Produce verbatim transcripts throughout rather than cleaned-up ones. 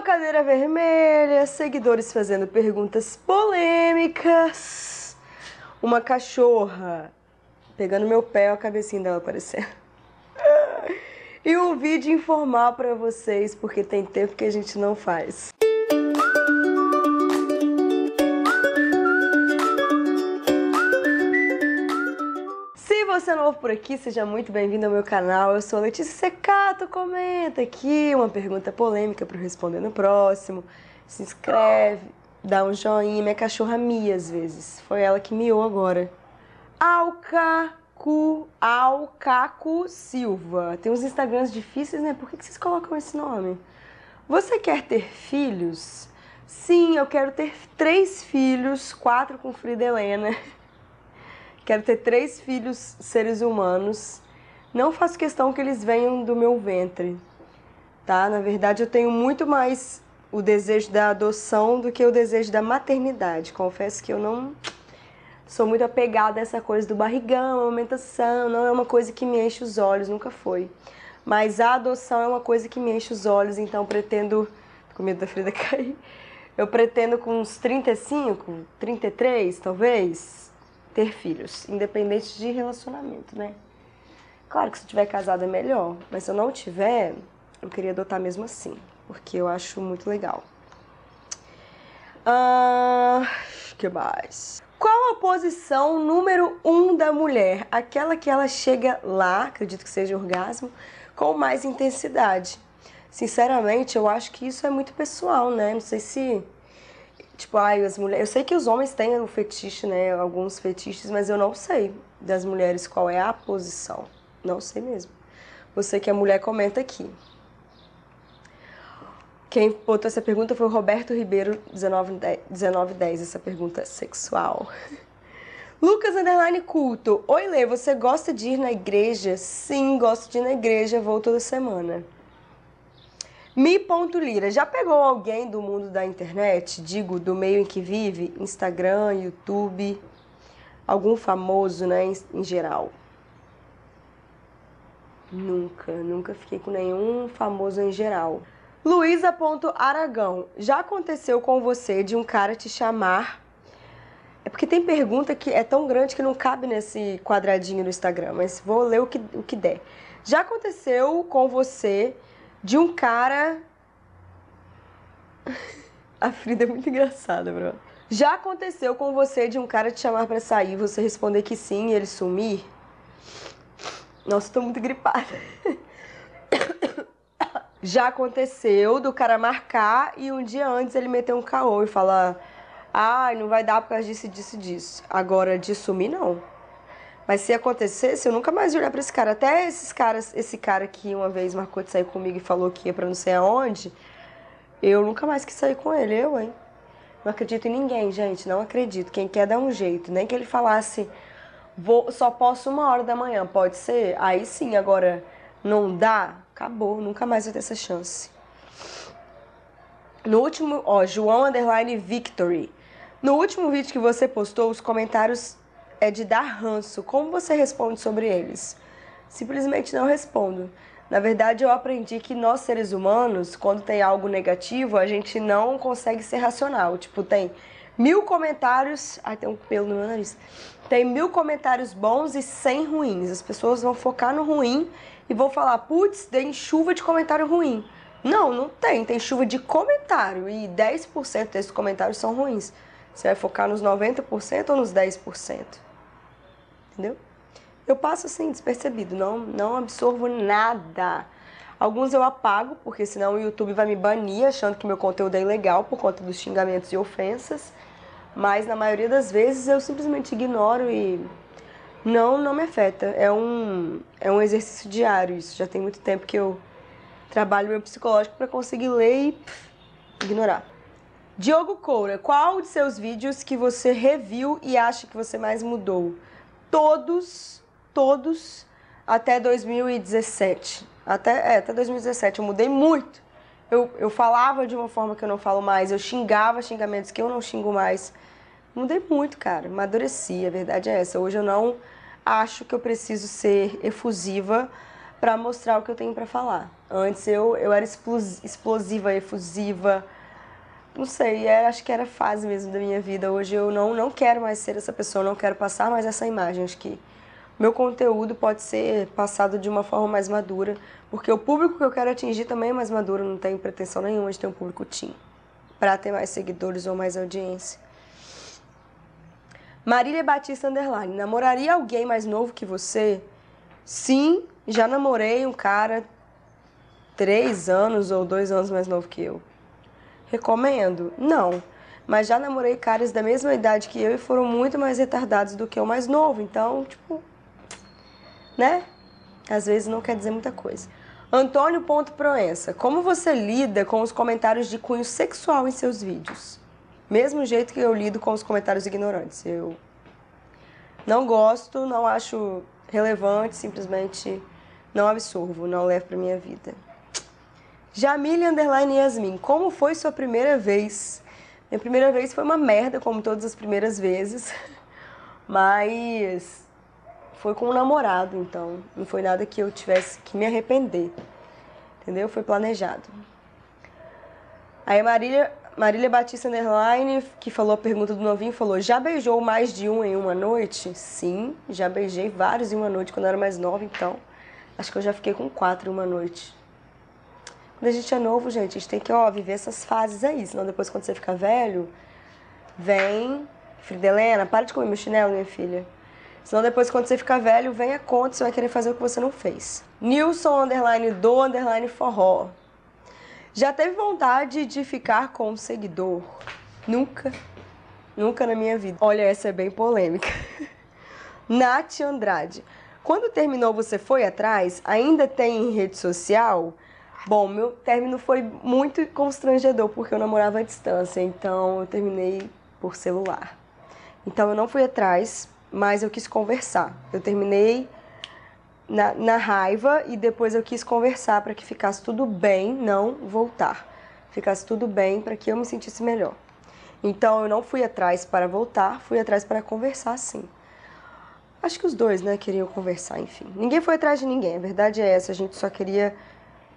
uma cadeira vermelha, seguidores fazendo perguntas polêmicas, uma cachorra pegando meu pé, a cabecinha dela aparecendo. E um vídeo informal pra vocês, porque tem tempo que a gente não faz. Se você é novo por aqui, seja muito bem-vindo ao meu canal. Eu sou a Letícia Secato, comenta aqui uma pergunta polêmica para eu responder no próximo. Se inscreve, dá um joinha. Minha cachorra mia às vezes, foi ela que miou agora. Alcacu, Alcacu Silva. Tem uns Instagrams difíceis, né? Por que vocês colocam esse nome? Você quer ter filhos? Sim, eu quero ter três filhos, quatro com Frida Helena. Quero ter três filhos seres humanos. Não faço questão que eles venham do meu ventre, tá? Na verdade, eu tenho muito mais o desejo da adoção do que o desejo da maternidade. Confesso que eu não sou muito apegada a essa coisa do barrigão, amamentação. Não é uma coisa que me enche os olhos, nunca foi. Mas a adoção é uma coisa que me enche os olhos, então eu pretendo... Tô com medo da Frida cair. Eu pretendo com uns trinta e cinco, trinta e três, talvez... ter filhos, independente de relacionamento, né? Claro que se eu tiver casado é melhor, mas se eu não tiver, eu queria adotar mesmo assim, porque eu acho muito legal. Ah, que mais? Qual a posição número um da mulher? Aquela que ela chega lá, acredito que seja orgasmo, com mais intensidade. Sinceramente, eu acho que isso é muito pessoal, né? Não sei se... Tipo, ai, as mulheres... Eu sei que os homens têm o fetiche, né? Alguns fetiches, mas eu não sei das mulheres qual é a posição. Não sei mesmo. Você que é mulher, comenta aqui. Quem botou essa pergunta foi o Roberto Ribeiro, dezenove dez, essa pergunta sexual. Lucas Underline Culto. Oi, Lê, você gosta de ir na igreja? Sim, gosto de ir na igreja, vou toda semana. Me.Lira, já pegou alguém do mundo da internet? Digo, do meio em que vive? Instagram, YouTube, algum famoso, né, em, em geral? Nunca, nunca fiquei com nenhum famoso em geral. Luiza.Aragão, já aconteceu com você de um cara te chamar? É porque tem pergunta que é tão grande que não cabe nesse quadradinho no Instagram, mas vou ler o que, o que der. Já aconteceu com você... de um cara... A Frida é muito engraçada, bro. Já aconteceu com você de um cara te chamar pra sair, você responder que sim e ele sumir? Nossa, tô muito gripada. Já aconteceu do cara marcar e um dia antes ele meter um caô e falar: ai, ah, não vai dar por causa disso, disso, disso. Agora, de sumir, não. Mas se acontecesse, eu nunca mais ia olhar pra esse cara. Até esses caras, esse cara que uma vez marcou de sair comigo e falou que ia pra não sei aonde, eu nunca mais quis sair com ele, eu, hein? Não acredito em ninguém, gente, não acredito. Quem quer dá um jeito, nem que ele falasse, vou, só posso uma hora da manhã, pode ser? Aí sim, agora não dá, acabou, nunca mais vai ter essa chance. No último, ó, João Underline Victory. No último vídeo que você postou, os comentários... é de dar ranço. Como você responde sobre eles? Simplesmente não respondo. Na verdade, eu aprendi que nós, seres humanos, quando tem algo negativo, a gente não consegue ser racional. Tipo, tem mil comentários... Ai, tem um pelo no meu nariz. Tem mil comentários bons e cem ruins. As pessoas vão focar no ruim e vão falar, putz, tem chuva de comentário ruim. Não, não tem. Tem chuva de comentário e dez por cento desses comentários são ruins. Você vai focar nos noventa por cento ou nos dez por cento? Entendeu? Eu passo assim, despercebido, não, não absorvo nada. Alguns eu apago, porque senão o YouTube vai me banir, achando que meu conteúdo é ilegal por conta dos xingamentos e ofensas. Mas na maioria das vezes eu simplesmente ignoro e não, não me afeta. É um, é um exercício diário isso. Já tem muito tempo que eu trabalho meu psicológico para conseguir ler e pff, ignorar. Diogo Coura, qual de seus vídeos que você reviu e acha que você mais mudou? Todos, todos, até dois mil e dezessete. Até, é, até dois mil e dezessete, eu mudei muito. Eu, eu falava de uma forma que eu não falo mais, eu xingava xingamentos que eu não xingo mais. Mudei muito, cara, amadureci, a verdade é essa. Hoje eu não acho que eu preciso ser efusiva para mostrar o que eu tenho para falar. Antes eu, eu era explosiva, efusiva, não sei, era, acho que era fase mesmo da minha vida. Hoje eu não, não quero mais ser essa pessoa, não quero passar mais essa imagem. Acho que meu conteúdo pode ser passado de uma forma mais madura, porque o público que eu quero atingir também é mais maduro, não tenho pretensão nenhuma de ter um público teen, para ter mais seguidores ou mais audiência. Marília Batista Underline, namoraria alguém mais novo que você? Sim, já namorei um cara três anos ou dois anos mais novo que eu. Recomendo? Não, mas já namorei caras da mesma idade que eu e foram muito mais retardados do que eu mais novo, então, tipo, né? Às vezes não quer dizer muita coisa. Antônio Proença, como você lida com os comentários de cunho sexual em seus vídeos? Mesmo jeito que eu lido com os comentários ignorantes. Eu não gosto, não acho relevante, simplesmente não absorvo, não levo pra minha vida. Jamile Underline e Yasmin, como foi sua primeira vez? Minha primeira vez foi uma merda, como todas as primeiras vezes. Mas foi com um namorado, então. Não foi nada que eu tivesse que me arrepender. Entendeu? Foi planejado. Aí a Marília... Marília Batista Underline, que falou a pergunta do novinho, falou: já beijou mais de um em uma noite? Sim, já beijei vários em uma noite quando eu era mais nova, então acho que eu já fiquei com quatro em uma noite. Quando a gente é novo, gente, a gente tem que, ó, viver essas fases aí, senão depois quando você ficar velho, vem... Frida Helena, para de comer meu chinelo, minha filha. Senão depois quando você ficar velho, vem a conta, você vai querer fazer o que você não fez. Nilson Underline do underline forró. Já teve vontade de ficar com um seguidor? Nunca, nunca na minha vida. Olha, essa é bem polêmica. Naty Andrade, quando terminou você foi atrás? Ainda tem em rede social? Bom, meu término foi muito constrangedor, porque eu namorava à distância, então eu terminei por celular. Então eu não fui atrás, mas eu quis conversar. Eu terminei... Na, na raiva, e depois eu quis conversar para que ficasse tudo bem, não voltar. Ficasse tudo bem para que eu me sentisse melhor. Então eu não fui atrás para voltar, fui atrás para conversar, sim. Acho que os dois, né, queriam conversar, enfim. Ninguém foi atrás de ninguém, a verdade é essa, a gente só queria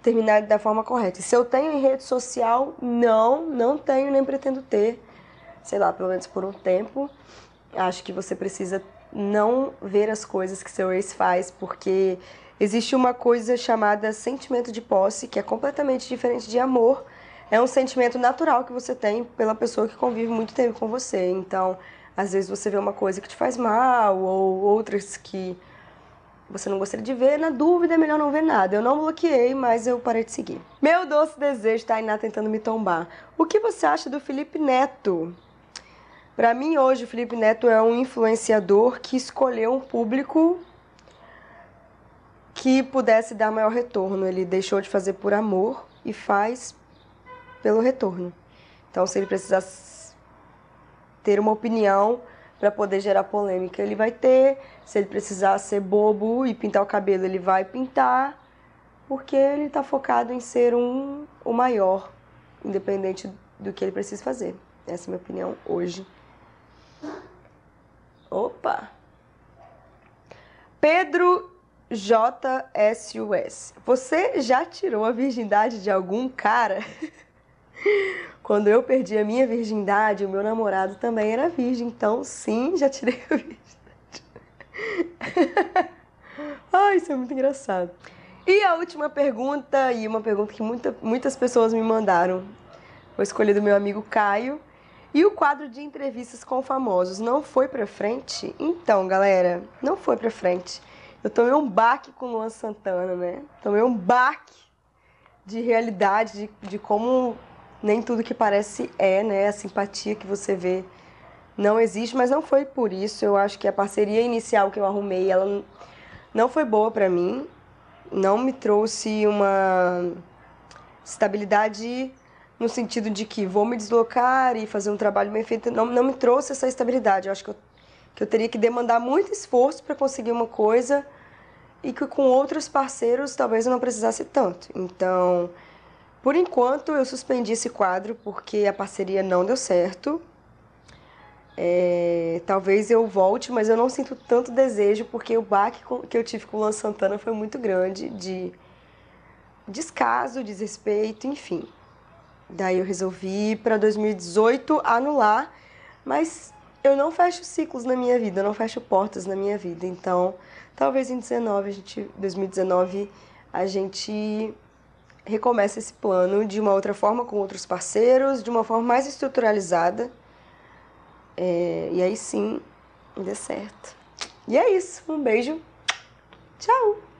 terminar da forma correta. E se eu tenho em rede social, não, não tenho nem pretendo ter, sei lá, pelo menos por um tempo. Acho que você precisa não ver as coisas que seu ex faz, porque existe uma coisa chamada sentimento de posse, que é completamente diferente de amor. É um sentimento natural que você tem pela pessoa que convive muito tempo com você. Então, às vezes você vê uma coisa que te faz mal, ou outras que você não gostaria de ver. Na dúvida, é melhor não ver nada. Eu não bloqueei, mas eu parei de seguir. Meu doce desejo, Tainá tentando me tombar. O que você acha do Felipe Neto? Pra mim, hoje, o Felipe Neto é um influenciador que escolheu um público que pudesse dar maior retorno. Ele deixou de fazer por amor e faz pelo retorno. Então, se ele precisar ter uma opinião para poder gerar polêmica, ele vai ter. Se ele precisar ser bobo e pintar o cabelo, ele vai pintar. Porque ele tá focado em ser um, o maior, independente do que ele precisa fazer. Essa é a minha opinião hoje. Opa! Pedro J S U S, você já tirou a virgindade de algum cara? Quando eu perdi a minha virgindade, o meu namorado também era virgem, então sim, já tirei a virgindade. Ai, isso é muito engraçado. E a última pergunta, e uma pergunta que muita, muitas pessoas me mandaram, foi escolher do meu amigo Caio. E o quadro de entrevistas com famosos não foi pra frente? Então, galera, não foi pra frente. Eu tomei um baque com o Luan Santana, né? Tomei um baque de realidade, de, de como nem tudo que parece é, né? A simpatia que você vê não existe, mas não foi por isso. Eu acho que a parceria inicial que eu arrumei, ela não foi boa pra mim. Não me trouxe uma estabilidade... no sentido de que vou me deslocar e fazer um trabalho bem feito, não, não me trouxe essa estabilidade. Eu acho que eu, que eu teria que demandar muito esforço para conseguir uma coisa e que com outros parceiros talvez eu não precisasse tanto. Então, por enquanto, eu suspendi esse quadro porque a parceria não deu certo. É, talvez eu volte, mas eu não sinto tanto desejo, porque o baque que eu tive com o Luan Santana foi muito grande, de descaso, desrespeito, enfim. Daí eu resolvi para dois mil e dezoito anular, mas eu não fecho ciclos na minha vida, eu não fecho portas na minha vida. Então, talvez em dezenove, a gente, dois mil e dezenove a gente recomece esse plano de uma outra forma, com outros parceiros, de uma forma mais estruturalizada. É, e aí sim, deu certo. E é isso. Um beijo. Tchau!